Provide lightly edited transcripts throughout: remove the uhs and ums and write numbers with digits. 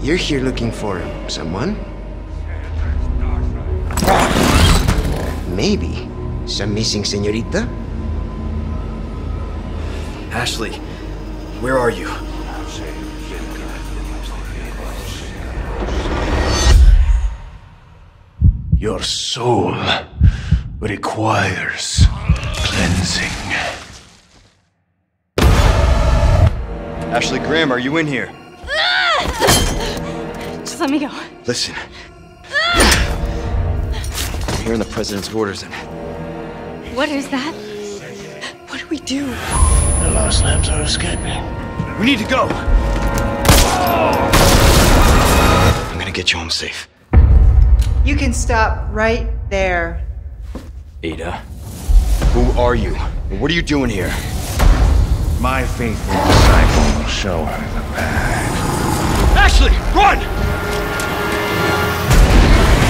You're here looking for someone? Maybe some missing señorita? Ashley, where are you? Your soul requires cleansing. Ashley Graham, are you in here? Just let me go. Listen. I'm hearing the president's orders and... What is that? What do we do? The last lambs are escaping. We need to go! I'm gonna get you home safe. You can stop right there. Ada? Who are you? And what are you doing here? My faithful disciple will show her the path. Ashley, run!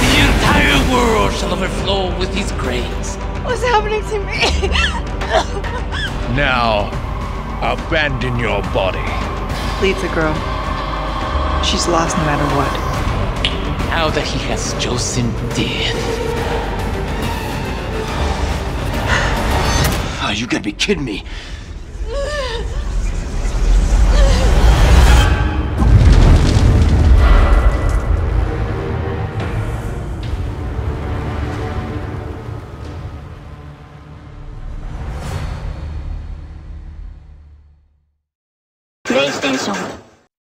The entire world shall overflow with his grace. What's happening to me? Now, abandon your body. Leave the girl. She's lost no matter what. Now that he has chosen death. Oh, you gotta be kidding me. PlayStation